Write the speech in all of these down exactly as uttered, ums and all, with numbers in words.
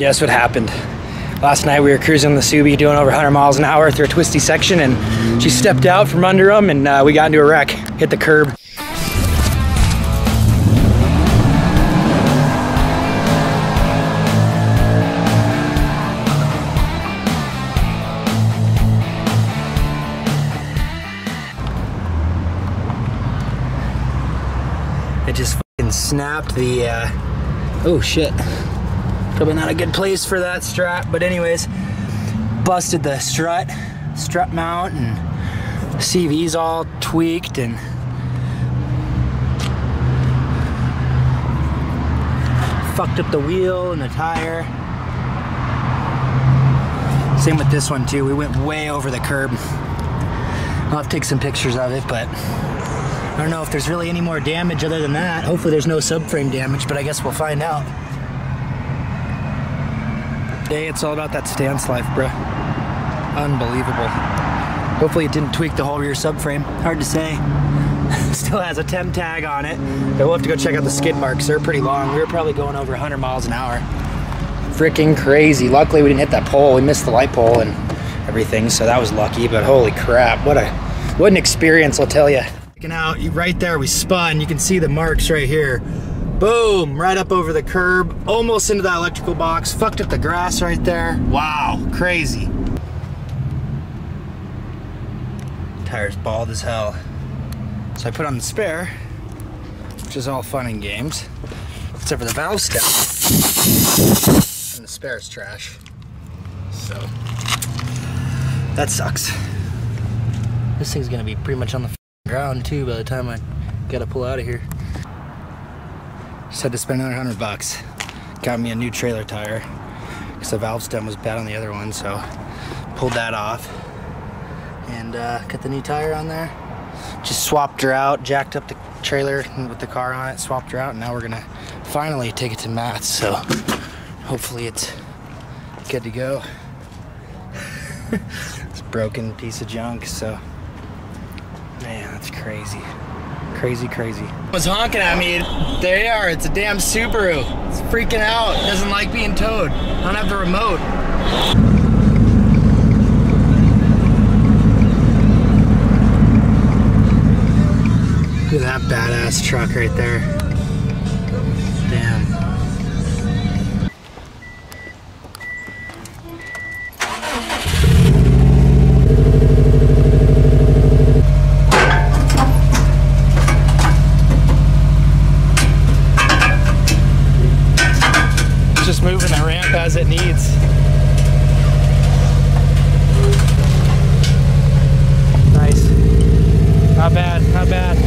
Guess what happened? Last night we were cruising the Subie doing over one hundred miles an hour through a twisty section, and she stepped out from under them, and uh, we got into a wreck, hit the curb. It just fucking snapped the, uh, oh shit. Probably not a good place for that strap, but anyways, busted the strut, strut mount, and C V's all tweaked, and fucked up the wheel and the tire. Same with this one too, we went way over the curb. I'll have to take some pictures of it, but I don't know if there's really any more damage other than that. Hopefully there's no subframe damage, but I guess we'll find out. Hey, it's all about that stance life, bro. Unbelievable. Hopefully it didn't tweak the whole rear subframe. Hard to say. Still has a temp tag on it. But we'll have to go check out the skid marks. They're pretty long. We were probably going over one hundred miles an hour. Freaking crazy. Luckily we didn't hit that pole. We missed the light pole and everything, so that was lucky, but holy crap. What a what an experience, I'll tell you. Out right there we spun, you can see the marks right here, boom, right up over the curb, almost into that electrical box, fucked up the grass right there. Wow, crazy. Tire's bald as hell, so I put on the spare, which is all fun and games except for the valve step, and the spare's trash, so that sucks. This thing's gonna be pretty much on the ground too by the time I gotta pull out of here. Just had to spend another hundred bucks. Got me a new trailer tire because the valve stem was bad on the other one, so pulled that off and uh, got the new tire on there. Just swapped her out, jacked up the trailer with the car on it, swapped her out, and now we're gonna finally take it to Matt's, so hopefully it's good to go. It's a broken piece of junk, so man, that's crazy. Crazy, crazy. It was honking at me. There you are. It's a damn Subaru. It's freaking out. It doesn't like being towed. I don't have the remote. Look at that badass truck right there. Damn. Just moving the ramp as it needs. Nice. Not bad, not bad.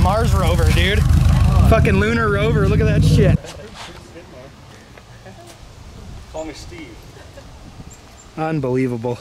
Mars rover, dude. Oh, fucking lunar rover, look at that shit. Call me Steve. Unbelievable.